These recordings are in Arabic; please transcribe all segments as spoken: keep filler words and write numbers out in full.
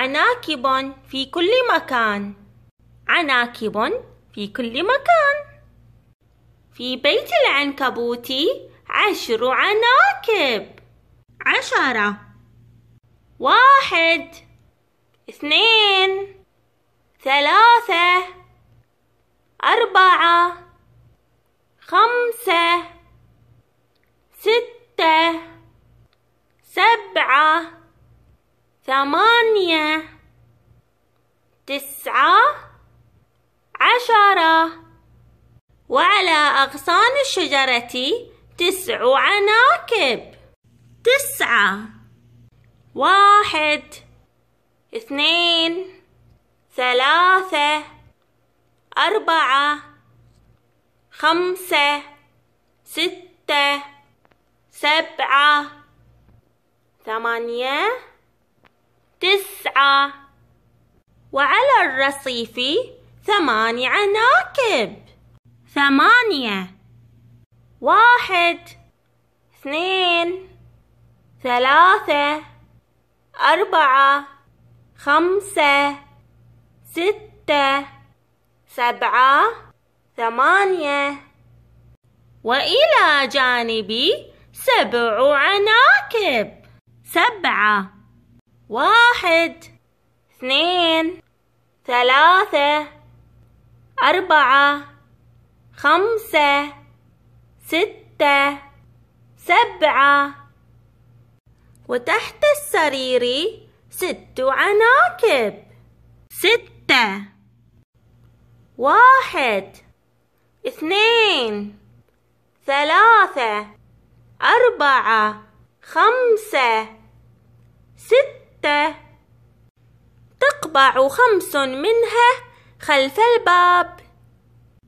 عناكب في كل مكان. عناكب في كل مكان. في بيت العنكبوت عشر عناكب. عشرة. واحد، اثنين، ثلاثة، أربعة، خمسة، ستة، سبعة، ثمانية، تسعة، عشرة. وعلى أغصان الشجرة تسع عناكب. تسعة. واحد، اثنين، ثلاثة، أربعة، خمسة، ستة، سبعة، ثمانية، تسعة. وعلى الرصيف ثماني عناكب. ثمانية. واحد، اثنين، ثلاثة، أربعة، خمسة، ستة، سبعة، ثمانية. وإلى جانبي سبع عناكب. سبعة. واحد، اثنين، ثلاثة، أربعة، خمسة، ستة، سبعة. وتحت السرير ست عناكب. ستة. واحد، اثنين، ثلاثة، أربعة، خمسة، ستة. تقبع خمس منها خلف الباب.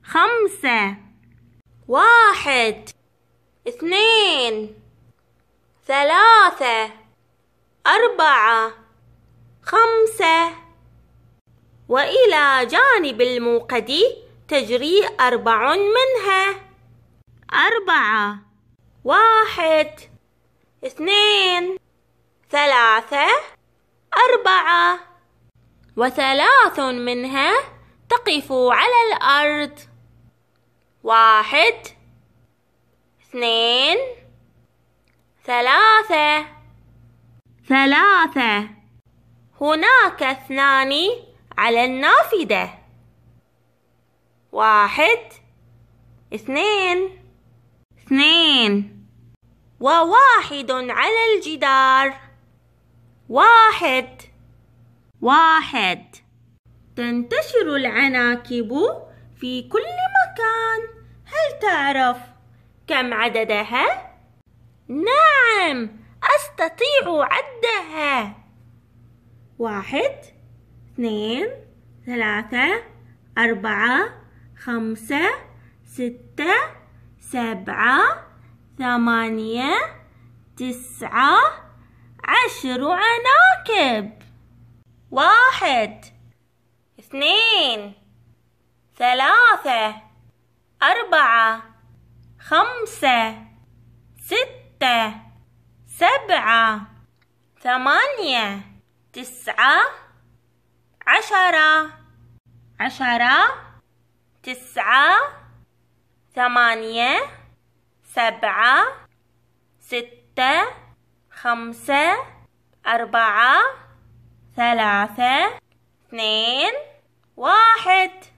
خمسة. واحد، اثنين، ثلاثة، أربعة، خمسة. وإلى جانب الموقد تجري أربع منها. أربعة. واحد، اثنين، ثلاثة، أربعة. وثلاث منها تقف على الأرض. واحد، اثنين، ثلاثة. ثلاثة. هناك اثنان على النافذة. واحد، اثنين، اثنين. وواحد على الجدار. واحد، واحد. تنتشر العناكب في كل مكان. هل تعرف كم عددها؟ نعم، أستطيع عدها. واحد، اثنين، ثلاثة، أربعة، خمسة، ستة، سبعة، ثمانية، تسعة، عشر عناكب. واحد، اثنين، ثلاثة، أربعة، خمسة، ستة، سبعة، ثمانية، تسعة، عشرة. عشرة، تسعة، ثمانية، سبعة، ستة، خمسة، أربعة، ثلاثة، اثنين، واحد.